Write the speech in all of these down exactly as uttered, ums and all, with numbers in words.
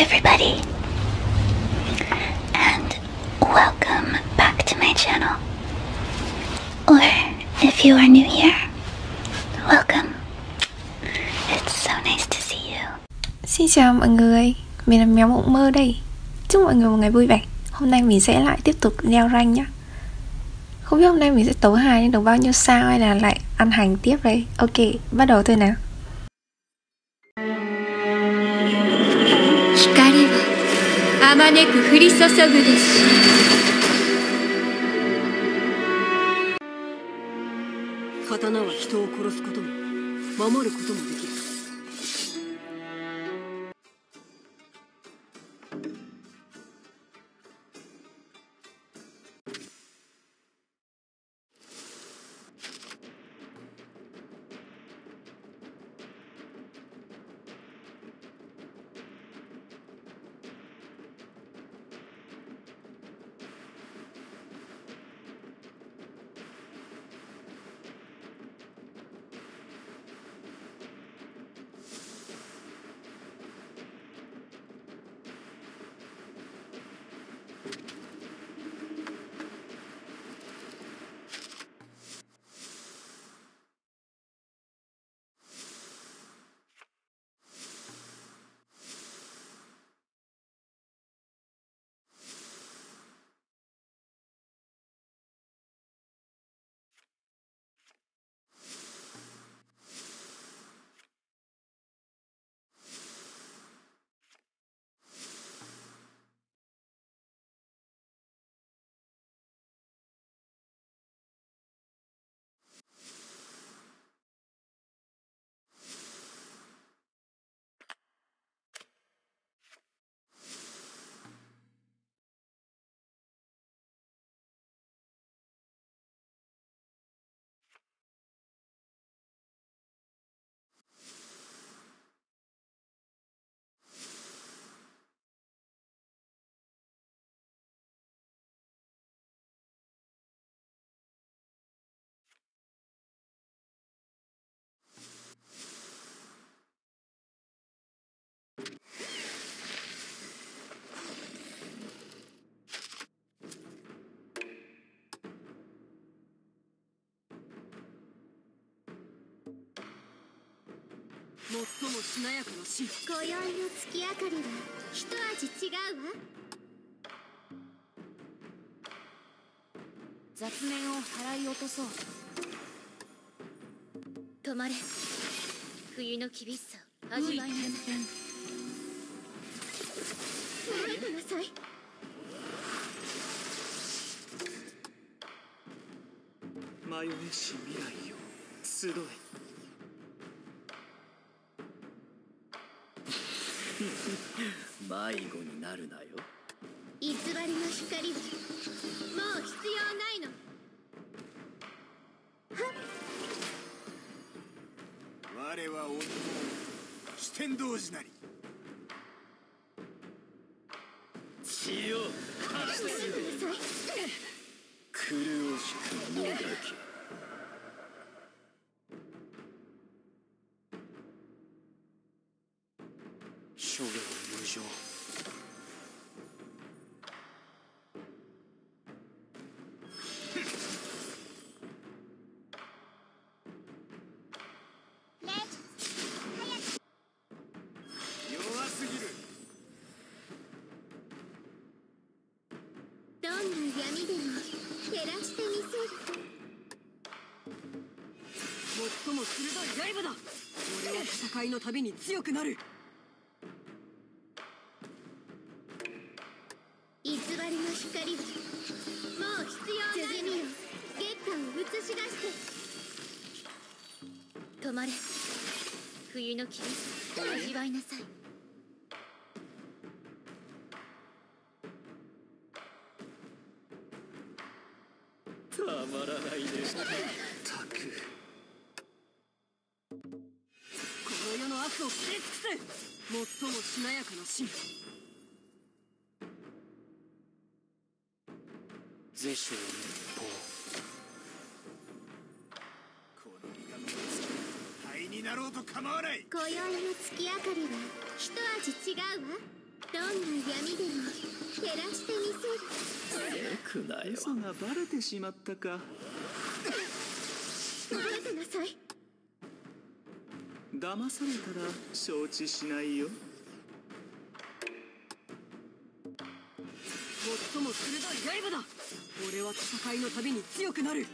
everybody, and welcome back to my channel. Or if you are new here, welcome. It's so nice to see you. Xin chào mọi người, mình là Meomongmo đây. Chúc mọi người một ngày vui vẻ. Hôm nay mình sẽ lại tiếp tục leo rank nhá. Không biết hôm nay mình sẽ tấu hài lên được bao nhiêu sao hay là lại ăn hành tiếp đây. Ok, bắt đầu thôi nào. 光はあまねく降り注ぐでしょう。刀は人を殺すことも守ることもできる。最もしなやかなし今宵の月明かりは一味違うわ。雑念を払い落とそう。止まれ冬の厳しさ味わいなさい。待ってなさい。迷えし未来よ集え。 迷子になるなよ。偽りの光はもう必要ないの。我は鬼四天童子なり。血を発する。狂おしくもがき。 諸行無常。弱すぎる。どんな闇でも照らしてみせる。最も鋭い刃だ。俺は戦いのたびに強くなる。 光はもう必要ないのよ。月下を映し出して止まれ冬の厳しさを味わいなさい。たまらないでしたたくこの世の悪を知り尽くせ。最もしなやかな神。 是谁？不。 この身が燃え尽き灰になろうと構わない。今宵の月明かりは一味違うわ。どんな闇でも照らしてみせる。よくない。嘘がバレてしまったか。待ってなさい。騙されたら承知しないよ。最も鋭い刃だ。俺は戦いのたびに強くなる。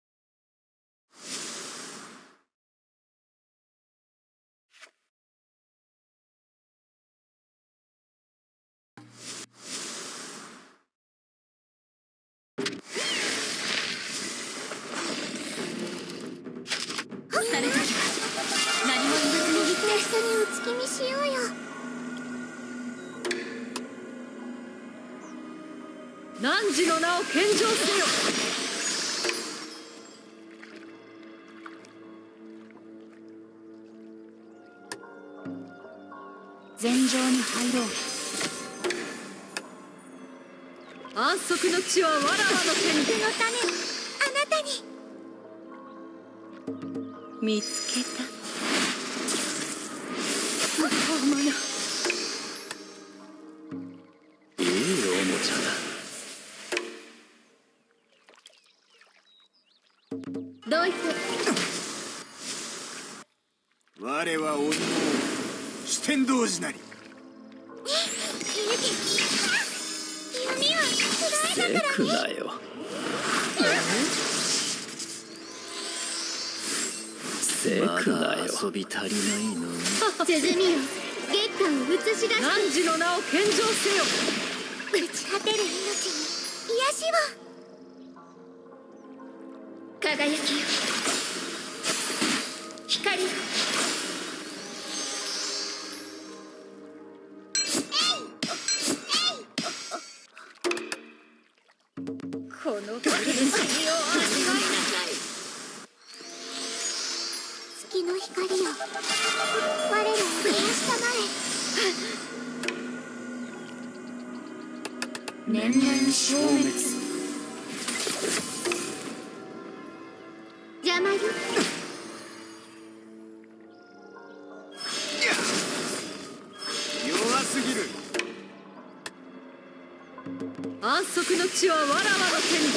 一緒にお月見しようよ。汝の名を献上せよ。禅城に入ろう。安息の地はわらわの手のためあなたに見つけた。我は鬼の王四天童子なり。せくなよ。せくなよ。遊び足りないの。鼓よ、月下を映し出し、汝の名を献上せよ。打ち果てる命に癒しを。輝きよ、光よ。月の光よ、我らを照らしたまえ。年々消滅。邪魔よ。弱すぎる。安息の地はわらわの手に。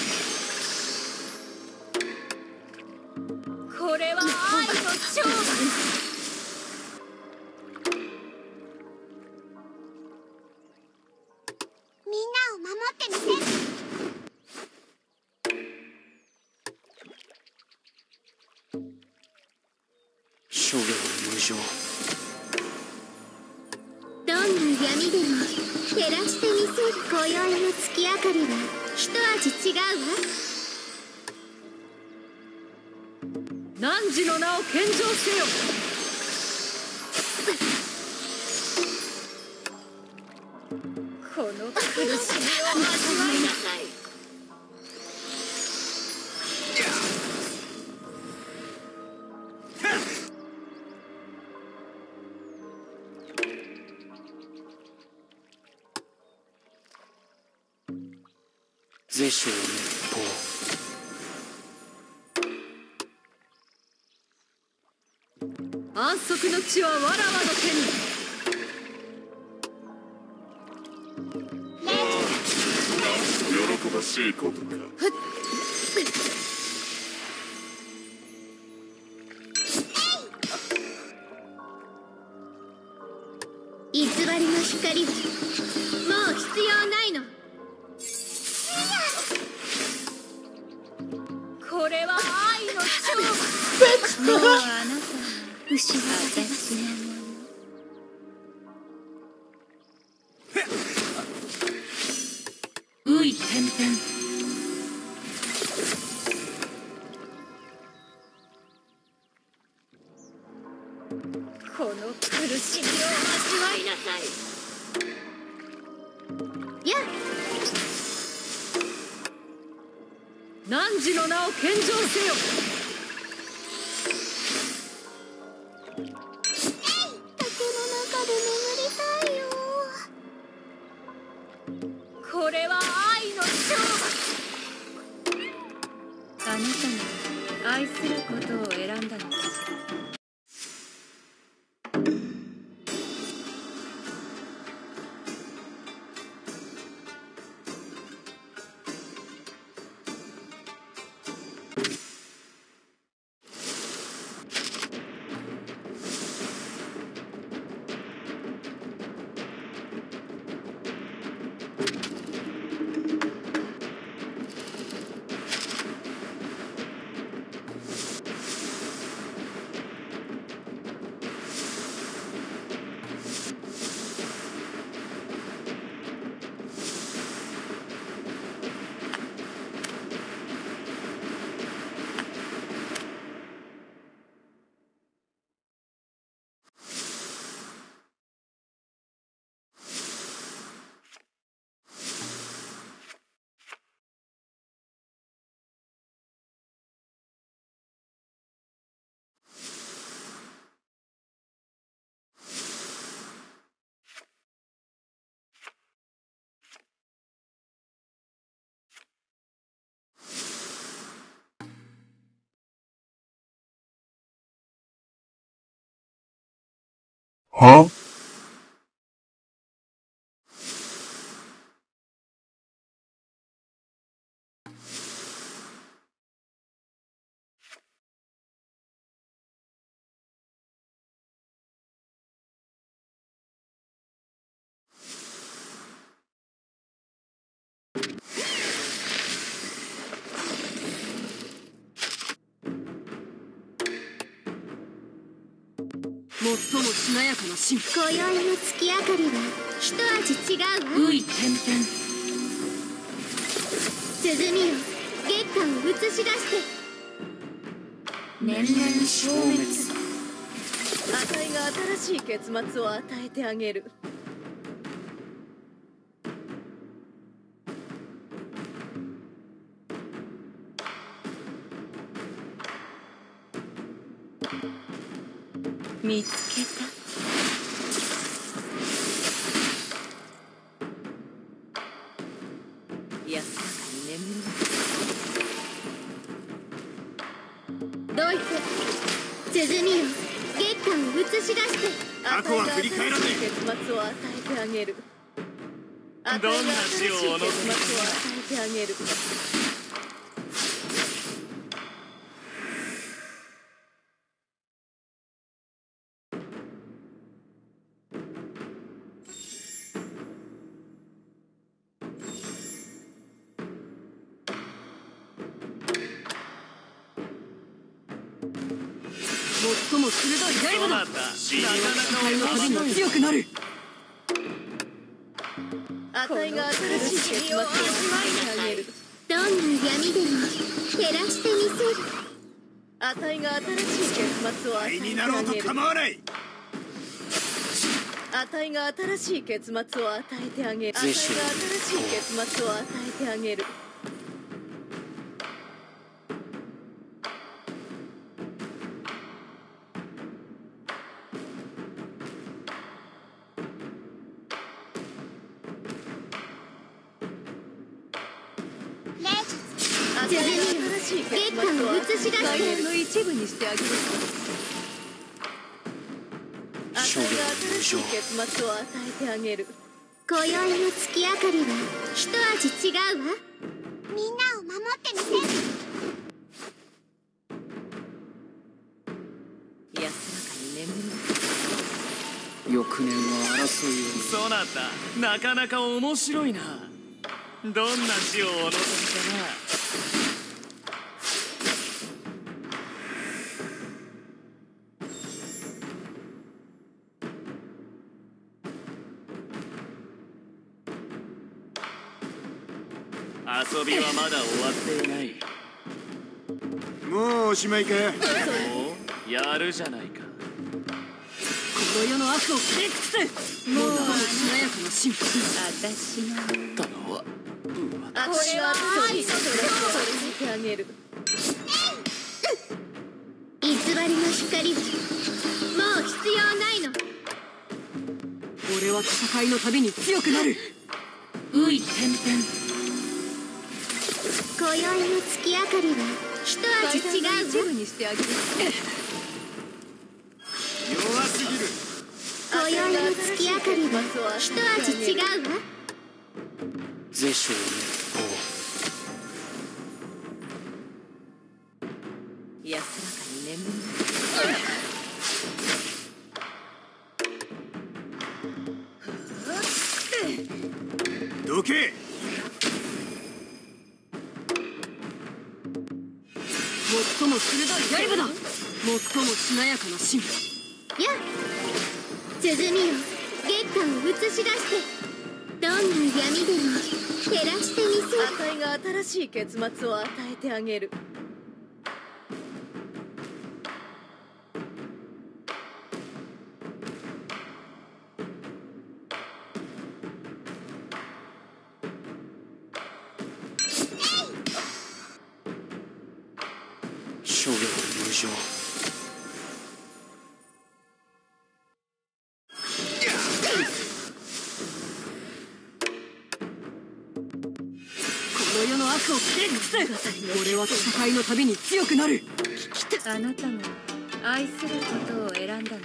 どんな闇でも照らしてみせる。今宵の月明かりは一味違うわ。汝の名を献上せよ。この苦しみを味わいなさい。是州日報。 安息の地はわらわの手に。 喜ばしいことか。偽りの光、もう必要ないの。これは愛の勝負。もうあなた、失われますね。 この苦しみを味わいなさい。やっ、汝の名を献上せよ。えい、竹の中で眠りたいよ。これは愛の勝負。あなたが愛することを選んだのです。 Huh? 最もしなやかな神秘。今宵の月明かりは一味違うわ。うい点々。鼓よ、月下を映し出して。年々消滅。あたいが新しい結末を与えてあげる。見つけた。安らかに眠る。どいて、鼓よ、月下を映し出して。過去は振り返らない。結末を与えてあげる。どんな死をお望みか。結末を与えてあげる。 最も鋭い刃だ。なかなか俺の旅に強くなる。あたいが新しい結末を味わいにあげる。どんな闇でも照らしてみせる。あたいが新しい結末を与えてあげる。あたいが新しい結末を与えてあげる。あたいが新しい結末を与えてあげる。じゃがりを月下に映し出して、外縁の一部にしてあげる。新しい結末を与えてあげる。今宵の月明かりは一味違うわ。みんなを守ってみせる。安らかに眠る。翌年は争いを。そなた、なかなか面白いな。どんな字をお望みかな。遊びはまだ終わっていない。もうおしまいか。お、やるじゃないか。この世の悪を消え尽くせ。もうあのしなやかな神父、私の頼むわ。これは愛を取れてあげる。偽りの光、もう必要ないの。俺は戦いのたびに強くなる。ういてんてん。今宵の月明かりは一味違う。一部にしてあげる。弱すぎる。今宵の月明かりは一味違うわ。是正滅法。安らかに眠る。どけ。最も鋭い刃だ。最もしなやかな神父。やっ、鼓よ、月下を映し出して、どんな闇でも照らしてみせる。赤いが新しい結末を与えてあげる。俺は戦いのたびに強くなる。聞きた。あなたも愛することを選んだのかしら。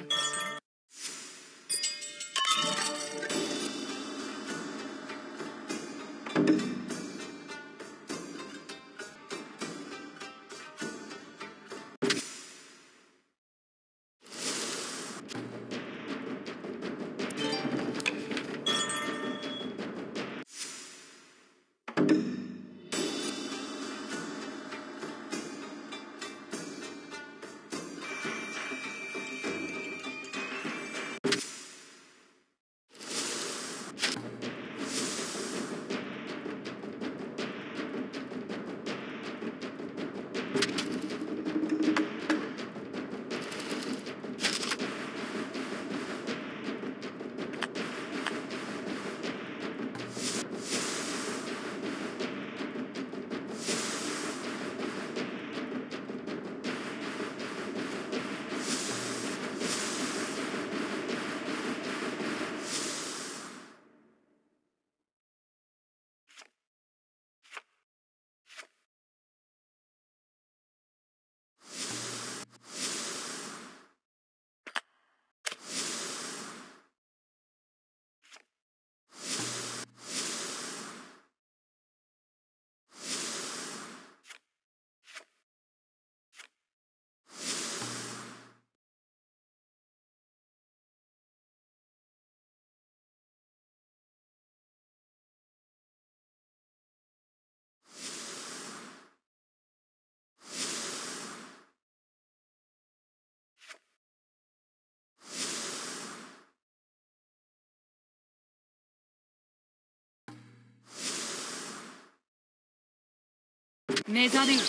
目覚めよ、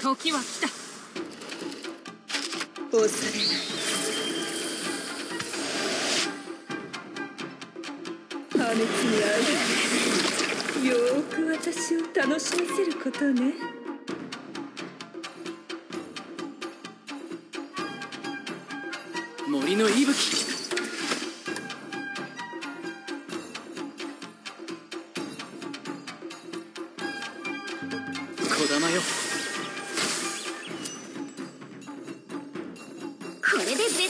時は来た。恐れない。破滅にあう。よーく私を楽しませることね。森の息吹。こだまよ。これで絶縁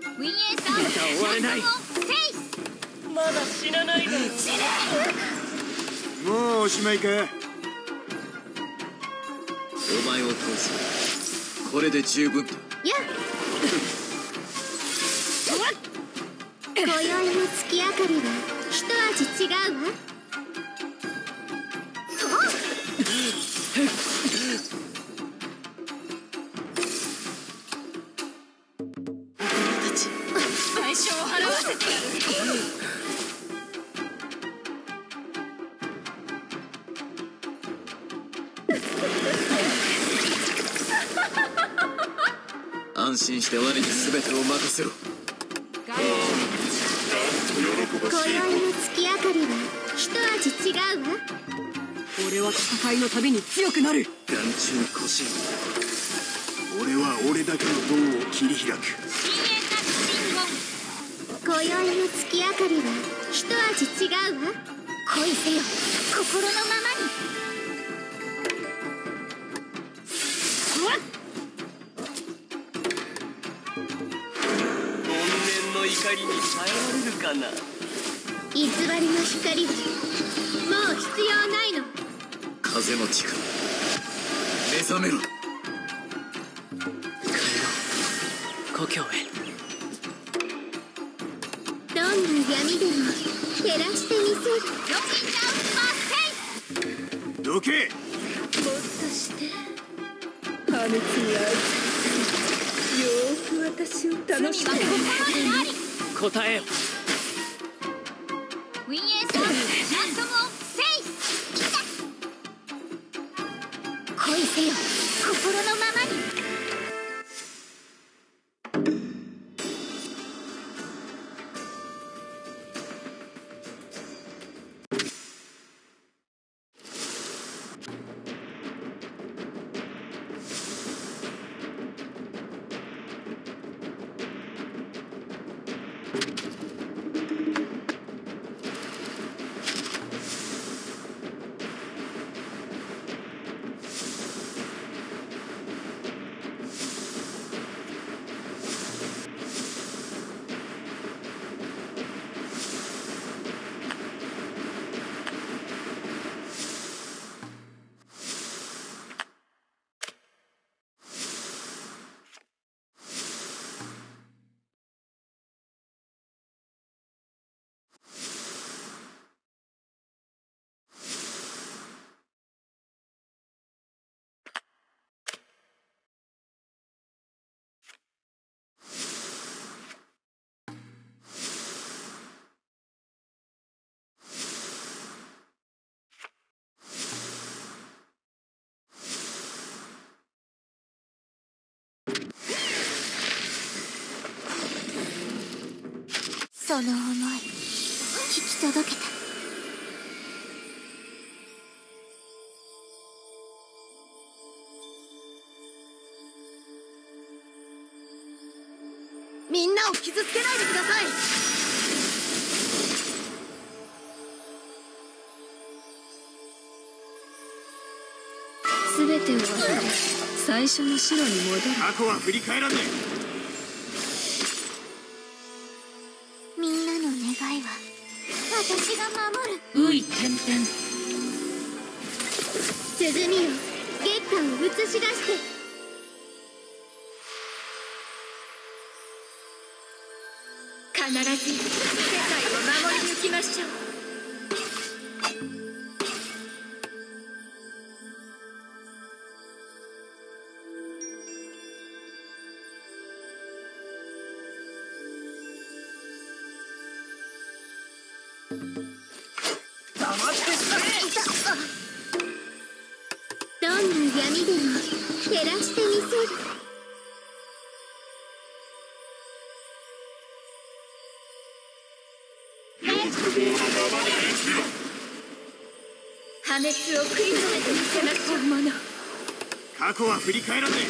だ。ウィンエーサー、まだ終われない。まだ死なないで。死ね。もうおしまいか。お前を倒す。これで十分だ。やっ。今宵の月明かりは一味違うわ。俺たち代償を払わせてやる。安心して我に全てを任せろ。今宵の月明かりは一味違うわ。俺は戦いのたびに強くなる。眼中古神、俺は俺だけの門を切り開く。今宵の月明かりは一味違うわ。恋せよ、心のままに。怨念の怒りに耐えられるかな。偽りの光はもう必要ないの。風の力、目覚めろ。帰ろう、故郷へ。どんな闇でも照らしてみせる。どけ。もっとして破滅に遭う。よーく私を楽しめ。答えよ。ウィンエースは何度もせい。恋せよ、心のままに。その思い聞き届けた。みんなを傷つけないでください。全てを忘れ最初の城に戻る。過去は振り返らない。みんなの願いは私が守る。ういてんてん。鼓よ、月下を映し出して。必ず世界を守り抜きましょう。破滅を繰り返してみせなさいもの。過去は振り返らねえ。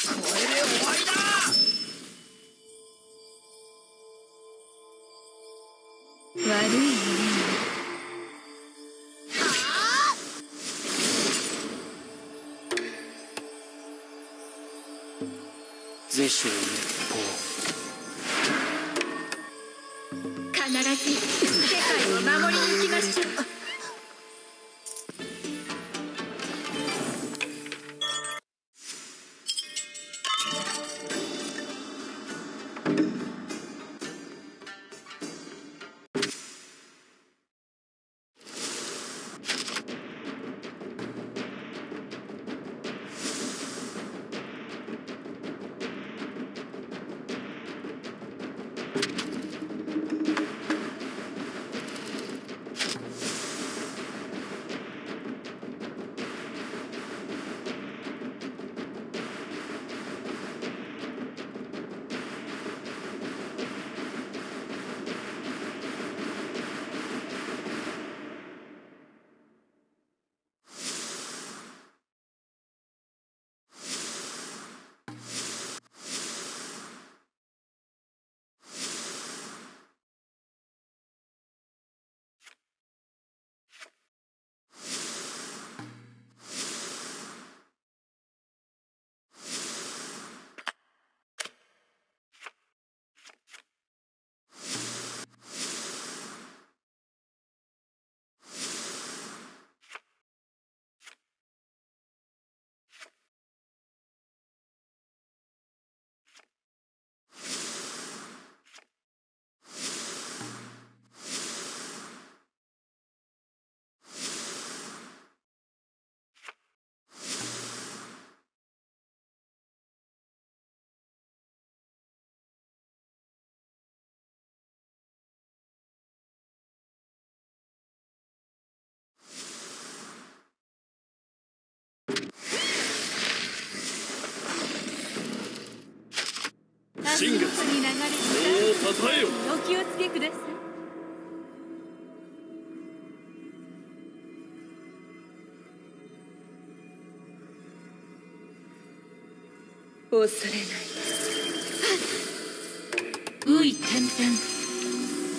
これで終わりだ。是州日報。必ず世界を守り抜きましょう。新月に流れそうたたえよ。お気をつけください。恐れないです。うい天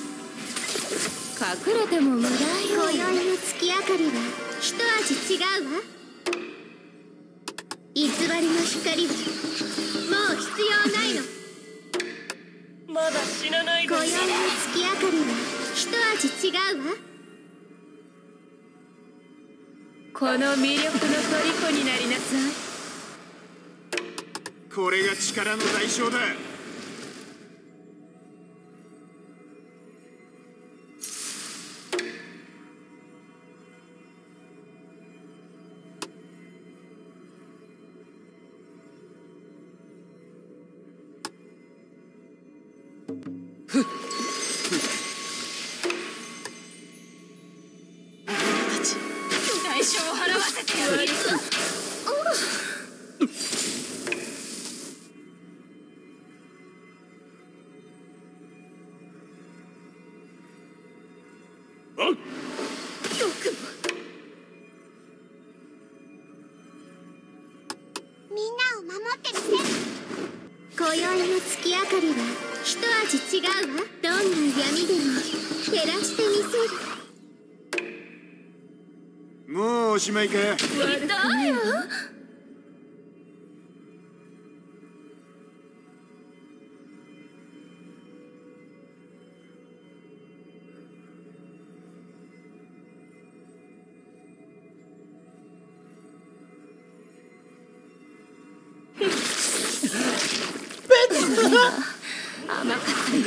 々。隠れても無駄よ。今宵の月明かりは一味違うわ。偽りの光はもう必要ないの。まだ死なないで。今宵の月明かりは一味違うわ。この魅力の虜になりなさい。これが力の代償だ。おしまいか。悪くないよ。甘かったよ。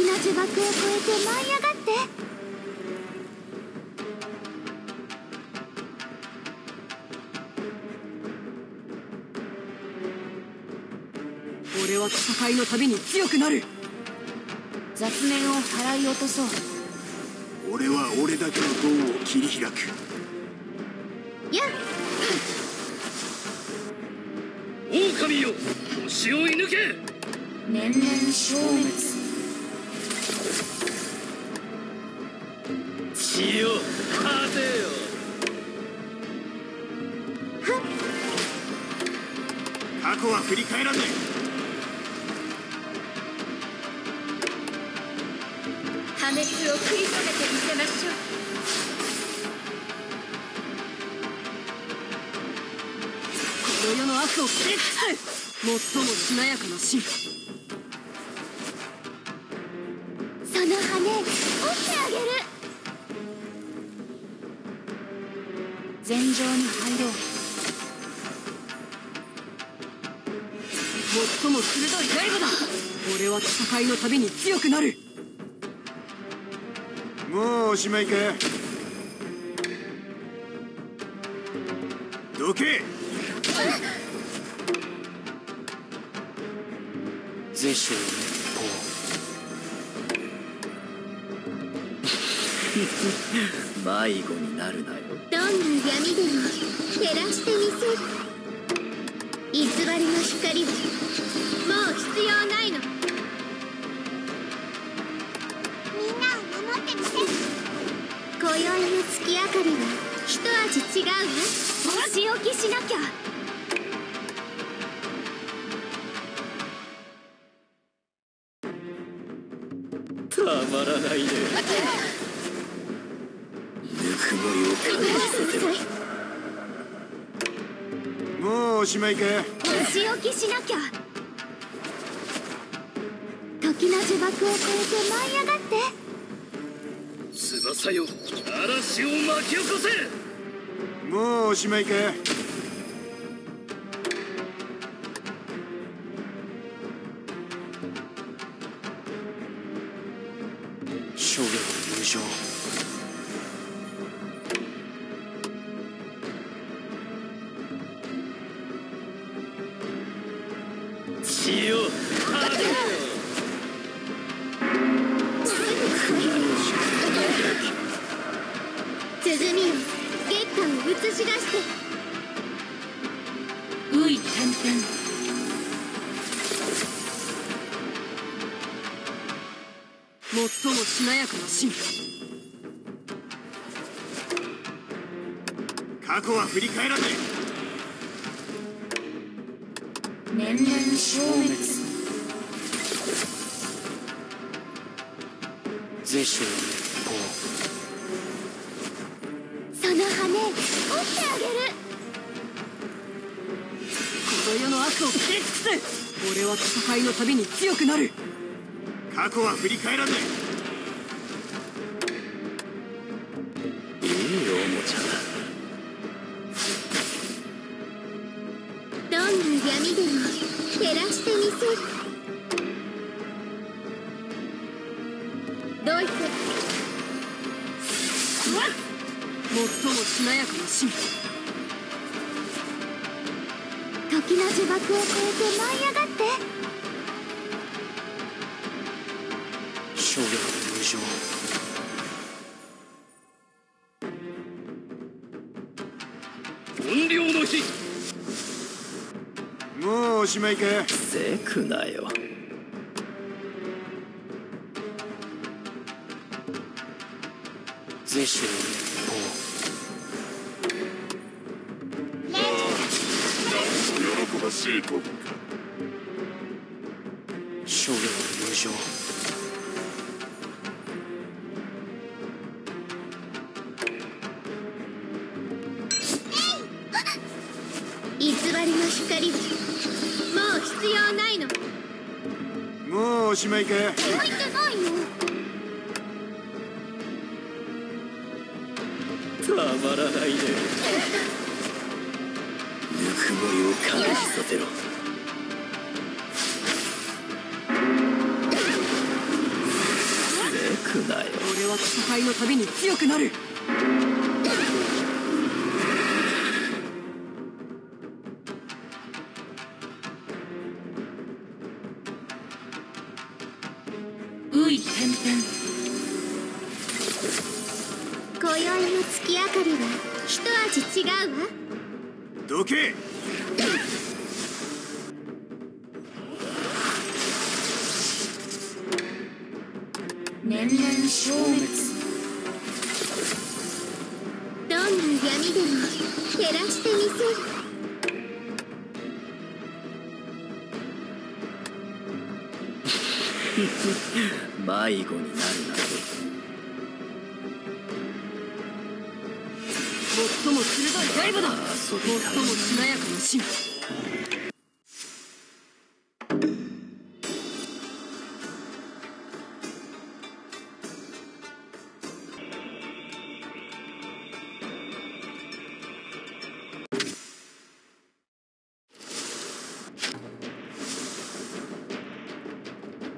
敵の呪縛を越えて舞い上がって。俺は戦いのたびに強くなる。雑念を払い落とそう。俺は俺だけの道を切り開く。やっ狼よ、腰を射抜け。年々消滅。血を勝てよ。過去は振り返らない。破滅を食い止めてみせましょう。この世の悪を切り裂く最もしなやかな真。その羽折ってあげる。禅城に入ろう。最も鋭い刃だ。俺は戦いのたびに強くなる。もうおしまいか。どけ。是正滅法。迷子になるなよ。どんな闇でも照らしてみせる。偽りの光はもう必要ないの。今宵の月明かりは一味違うわ。仕置きしなきゃ。たまらないね。ぬくもりを感じさせて。もうおしまいか。仕置きしなきゃ。時の呪縛を超えて舞い上がって。翼よ、嵐を巻き起こせ。もうおしまいか。諸行無常。血を浴びろ。映し出して。うい、てんてん。最もしなやかな進化。過去は振り返らない。年々消滅。是正滅法。折ってあげる。この世の悪を切り尽くす。俺は戦いのたびに強くなる。過去は振り返らない。いいよ、おもちゃだ。どんな闇でも照らしてみせる。どいて。わっ。最もしなやかな進化。時の呪縛を超えて舞い上がって。諸行無常。怨霊の日。もうおしまいか。せくなよ。是正滅法。諸行無常。偽りの光はもう必要ないの。もうおしまいか。置いてないよ。たまらないね。ぬくもりを感じさせろ。くなよ。俺は戦いのたびに強くなる。ういてんてん。今宵の月明かりは一味違うわ。どけ。年々消滅。どんな闇でも照らしてみせる。迷子になるなど。最も鋭い刃だ。最もしなやかな芯。神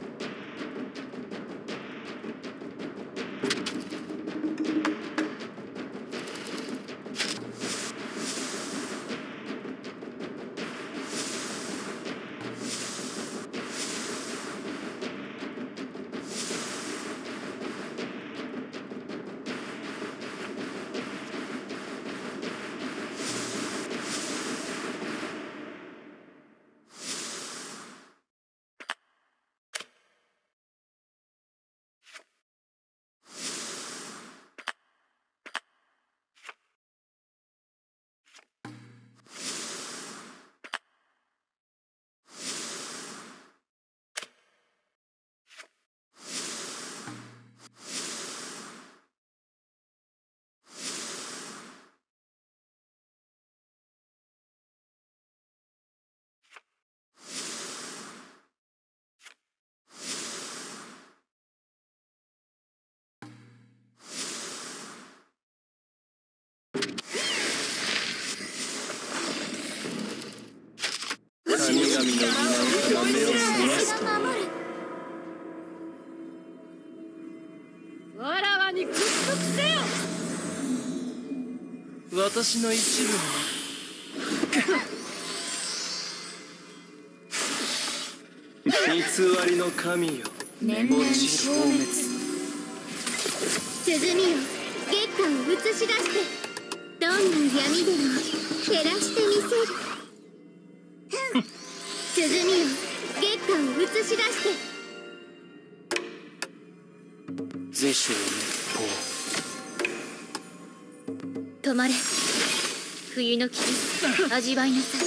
々の皆が目を覚ますとわらわに屈服せよ。私の一部は偽りの神よ。年々消滅。鼓よ、月下を映し出して、どんな闇でも照らしてみせる。鼓よ、月下を映し出して。是州滅法。止まれ。冬の霧味わいなさい。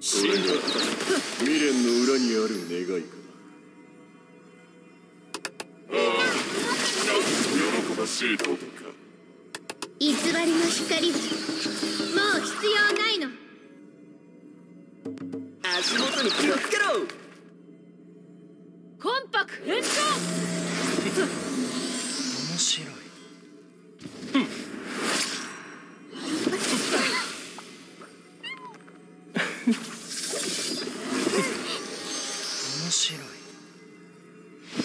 それが未練の裏にある願いか。喜ばしいことか。偽りの光はもう必要ないの。足元に気をつけろ。コンパク変更。面白い。面白い。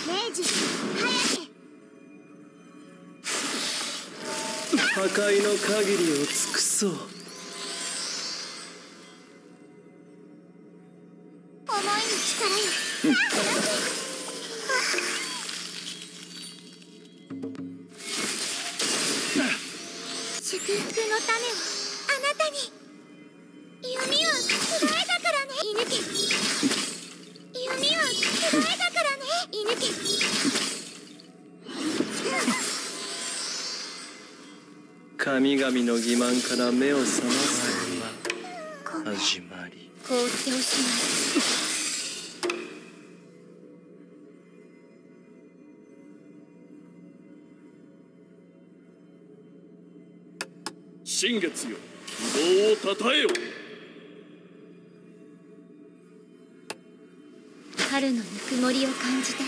明治早く。破壊の限りを尽くそう。神々の欺瞞から目を覚ますのは始まり。こうしておしまい。新月よ、希望をたたえよ。春のぬくもりを感じて。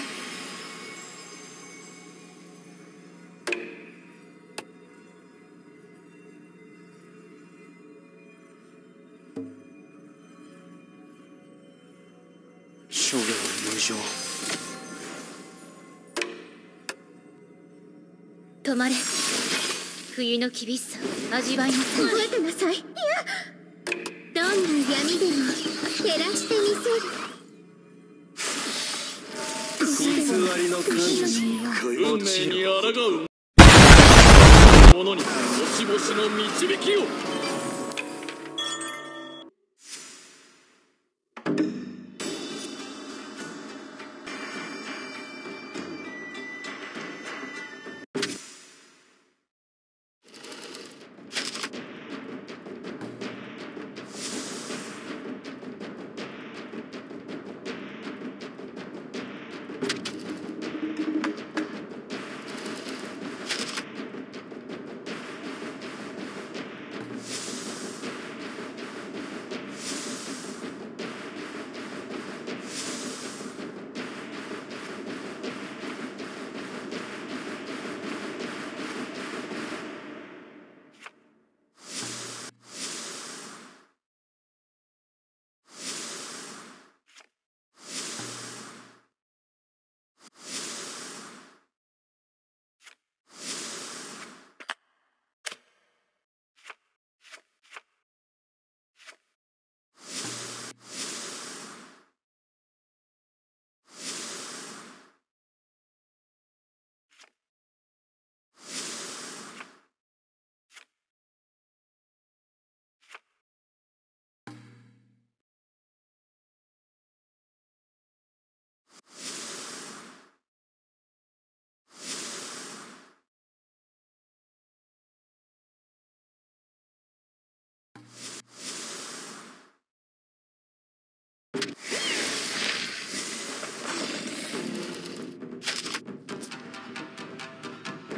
しょう。止まれ。冬の厳しさを味わいなさい。覚えてなさい。いや、どんな闇でも照らしてみせる。水割りの感じに運命に抗う者に星々の導きを。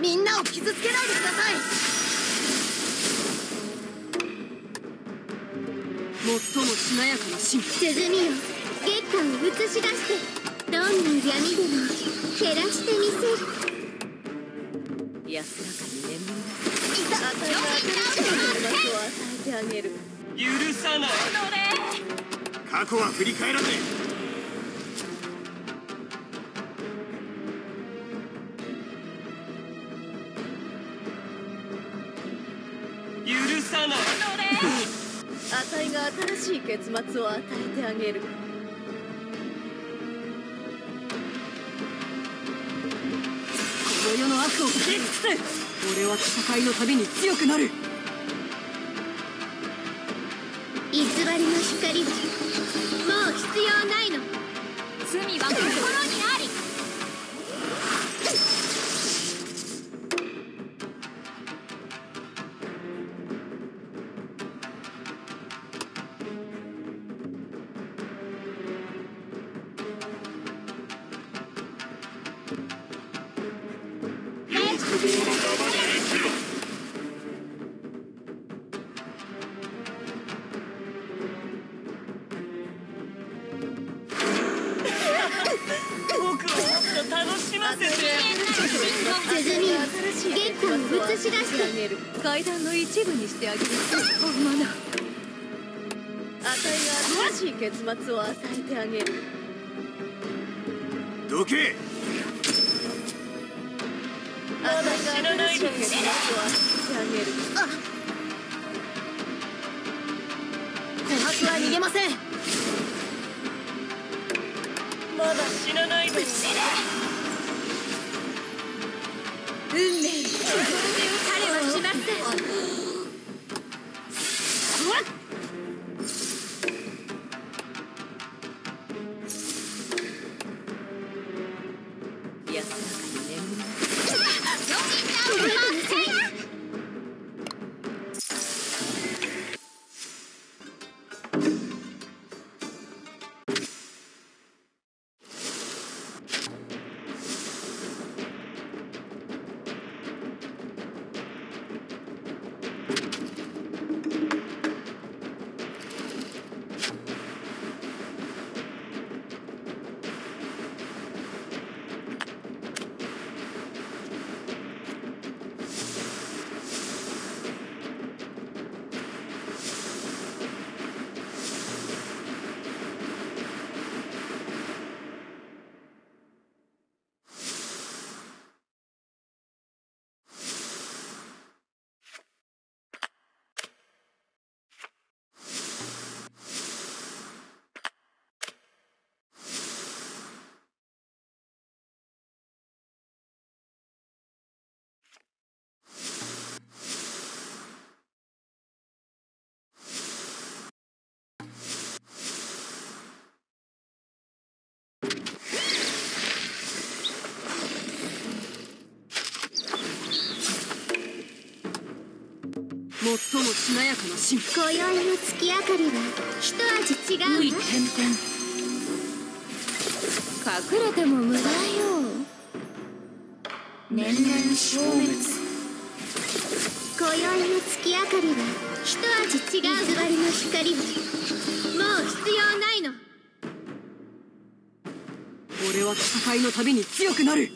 みんなを傷つけないでください。最もしなやかな進化。鼓よ、月下を映し出してどんな闇でも照らしてみせる。安らかに眠りなさい。与えられるものを与えてあげる。許さない。過去は振り返らない。新しい結末を与えてあげる。この世の悪を消し尽くせ。俺は戦いのたびに強くなる。偽りの光はもう必要ないの。罪は心にあり。階段の一部にしてあげる。マナ。あたいが正しい結末を与えてあげる。どけ。あたいが正しい結末を与えてあげる。あ。琥珀は逃げません。まだ死なないで。死ね。運命に打たれはしません。安らかに眠る。最もしなやかな神秘。今宵の月明かりは一味違うわ。無理転々、隠れても無駄よ。年々消滅。今宵の月明かりは一味違う。水割りの光はもう必要ないの。俺は戦いのたびに強くなる。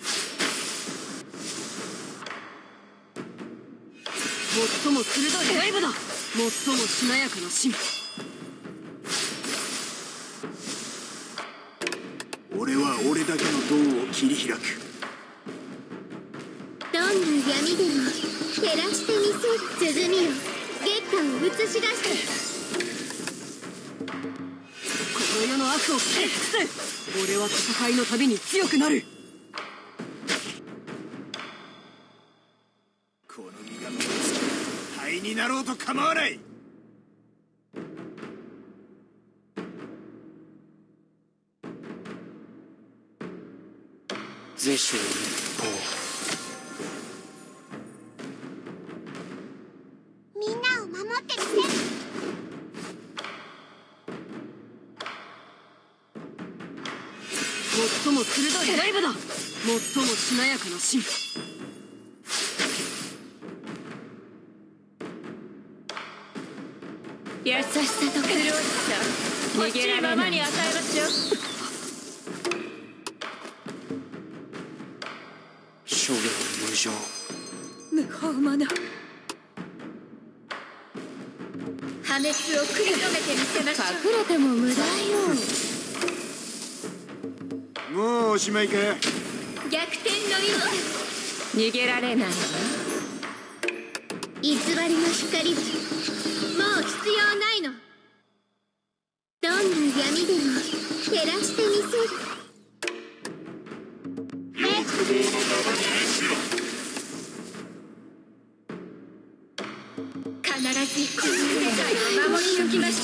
最も鋭いライブだ。最もしなやかな進歩。俺は俺だけの道を切り開く。どんな闇でも照らしてみせる。鼓よ、月下を映し出して。この世の悪を消し尽くす。俺は戦いのたびに強くなる。になろうと構わない。是州一方。みんなを守ってみせる。最も鋭いライブだ。最もしなやかな進歩。優しさと苦しさ、逃げられないままに与えますよ。諸行無常、無法者。破滅を食い止めてみせましょう。隠れても無駄よ。もうおしまいか。逆転の意味、逃げられないわ。偽りの光、もう必要ないの。どんな闇でも照らしてみせる。早くも必ずこの世界を守り抜きましょう。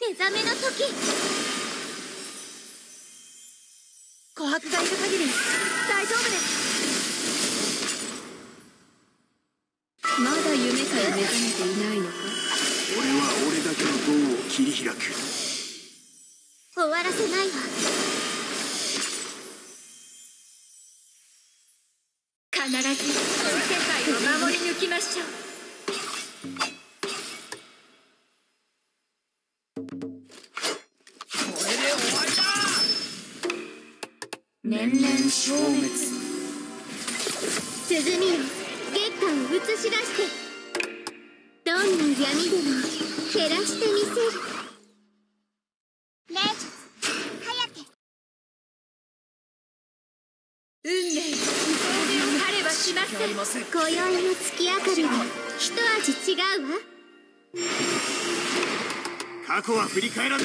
目覚めの時。琥珀がいる限り大丈夫です。まだ夢から目覚めていないのか。俺は俺だけの道を切り開く。終わらせないわ。必ずこの世界を守り抜きましょう。年々消滅。鼓よ、月下を映し出して。どんな闇でも照らしてみせる。霊術、颯。運命、恐れを彼はしません。今宵の月明かりは一味違うわ。過去は振り返らない。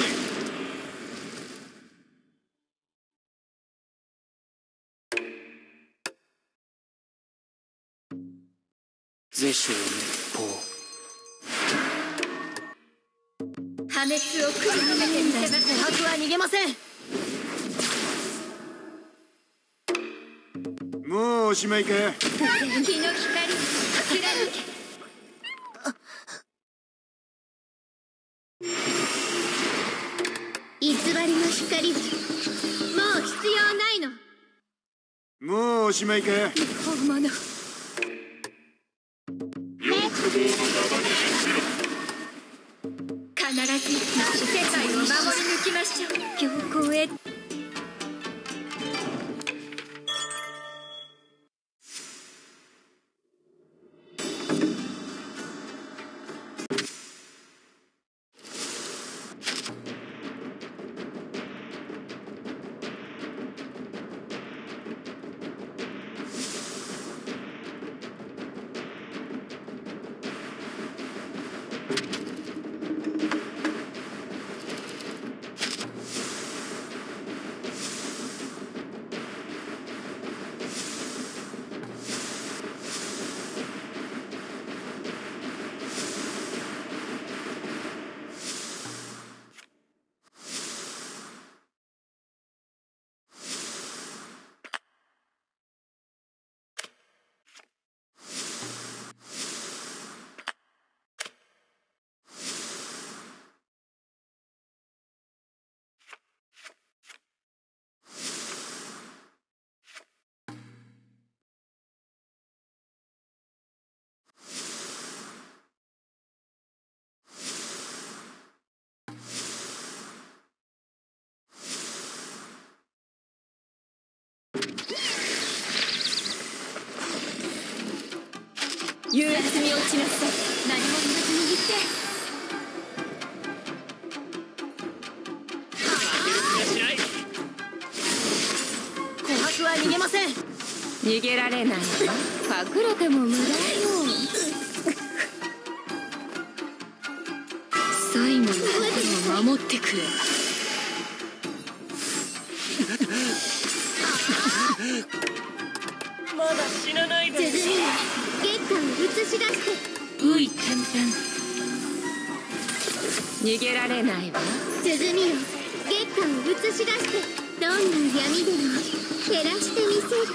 是州一方。破滅を食い止めてみせます。琥珀は逃げません。もうおしまいか。日の光、貫け。偽りの光、もう必要ないの。もうおしまいか。本物。よくも必ず世界を守り抜きましょう。強行へ。憂鬱に落ちなさい。何も言わず握って。琥珀は逃げません。逃げられないわ。隠れても無駄よ。最後の心を守ってくれ。逃げられないわ。鼓よ、月間を映し出してどんな闇でも照らしてみせる。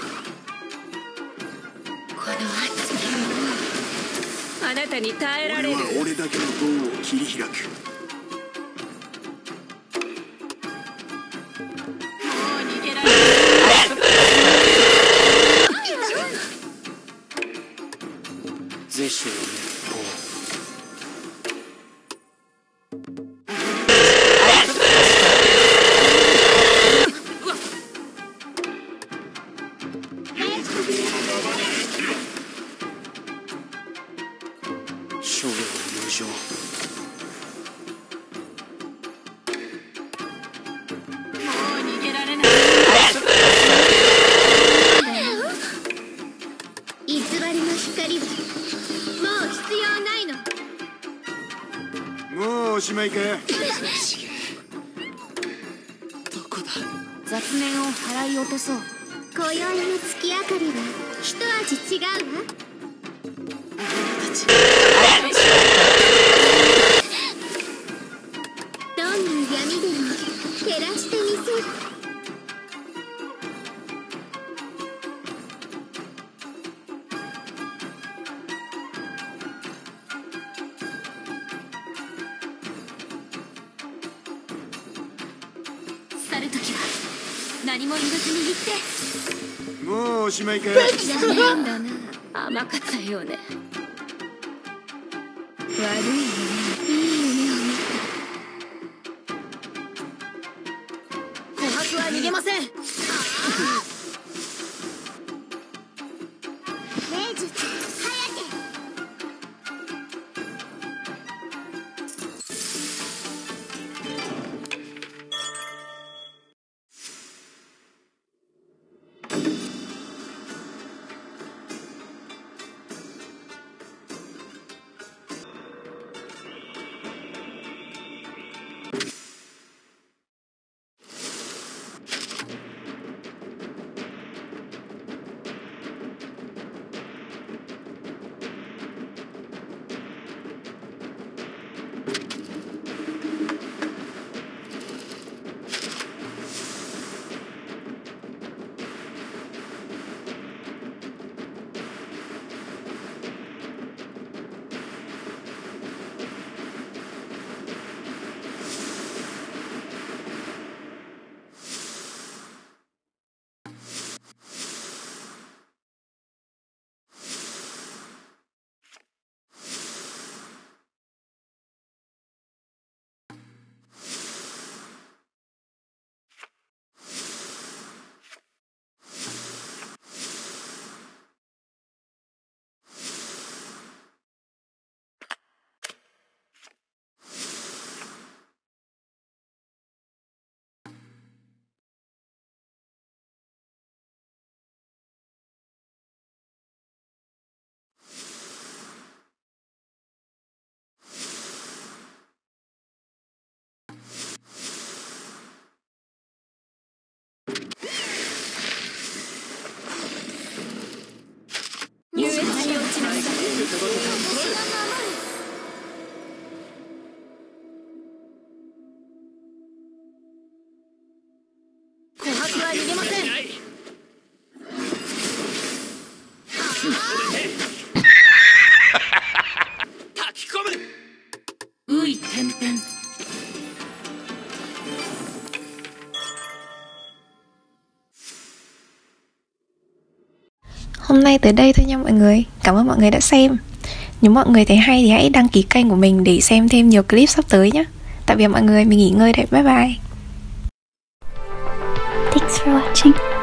この熱き思い、あなたに耐えられる。俺は俺だけの塔を切り開く。何も許すに言って。もうおしまいか。残念だな。甘かったよね。悪いね。いい夢を見た。琥珀は逃げません。霊術は逃げません。炊き込む。うい天変。Hôm nay tới đây thôi nha mọi người. Cảm ơn mọi người đã xem. Nếu mọi người thấy hay thì hãy đăng ký kênh của mình để xem thêm nhiều clip sắp tới nhé. Tạm biệt mọi người, mình nghỉ ngơi đây, bye bye. Thanks for watching.